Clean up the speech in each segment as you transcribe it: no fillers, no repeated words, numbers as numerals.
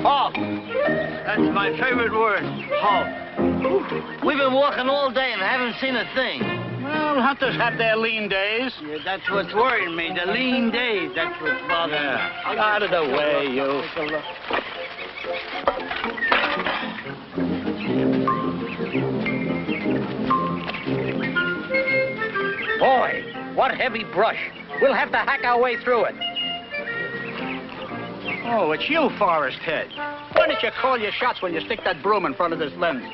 Halt! That's my favorite word, halt. We've been walking all day and haven't seen a thing. Well, hunters have their lean days. Yeah, that's what's worrying me, the lean days. That's what's bothering me. Out of the way, you. Take a look. Boy, what heavy brush. We'll have to hack our way through it. Oh, it's you, Forrest Head. Why don't you call your shots when you stick that broom in front of this lens?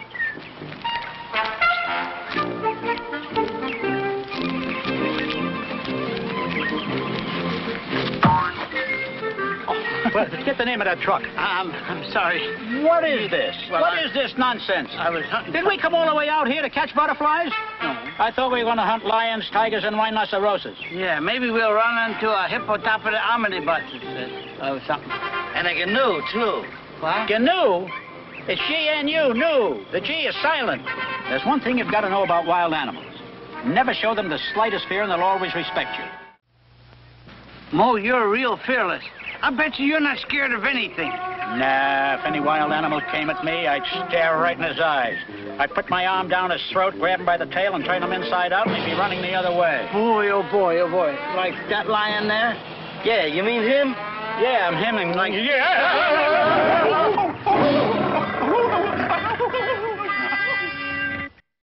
Well, get the name of that truck. I'm sorry. What is this? Well, what is this nonsense? I was hunting. Did we come all the way out here to catch butterflies? No. I thought we were going to hunt lions, tigers, and rhinoceroses. Yeah, maybe we'll run into a hippopotamus omnibus or something. And a canoe, too. What? Canoe? It's she and you, new. The G is silent. There's one thing you've got to know about wild animals. Never show them the slightest fear, and they'll always respect you. Mo, you're real fearless. I bet you you're not scared of anything. Nah, if any wild animal came at me, I'd stare right in his eyes. I'd put my arm down his throat, grab him by the tail, and turn him inside out, and he'd be running the other way. Boy, oh boy, oh boy. Like that lion there? Yeah, you mean him? Yeah, I'm him and like... Yeah!